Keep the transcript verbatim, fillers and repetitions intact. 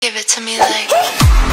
Give it to me like